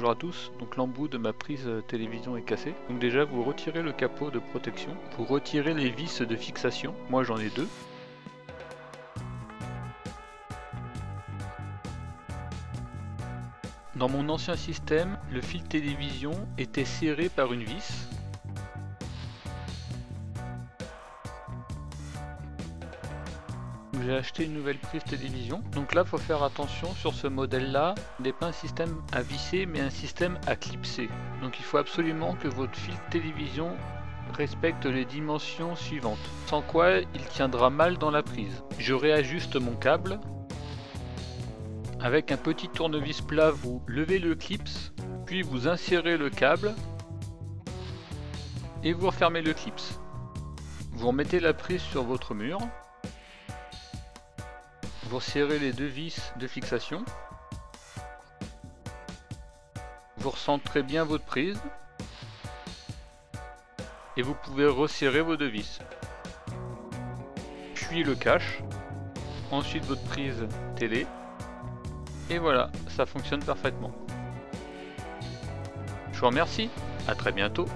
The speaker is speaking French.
Bonjour à tous, donc l'embout de ma prise télévision est cassé. Donc déjà vous retirez le capot de protection. Pour retirer les vis de fixation, moi j'en ai deux. Dans mon ancien système, le fil télévision était serré par une vis. J'ai acheté une nouvelle prise télévision, donc là faut faire attention sur ce modèle là, n'est pas un système à visser mais un système à clipser, donc il faut absolument que votre fil télévision respecte les dimensions suivantes, sans quoi il tiendra mal dans la prise. Je réajuste mon câble, avec un petit tournevis plat vous levez le clips, puis vous insérez le câble et vous refermez le clips. Vous remettez la prise sur votre mur. Vous resserrez les deux vis de fixation. Vous recentrez bien votre prise. Et vous pouvez resserrer vos deux vis. Puis le cache. Ensuite votre prise télé. Et voilà, ça fonctionne parfaitement. Je vous remercie, à très bientôt.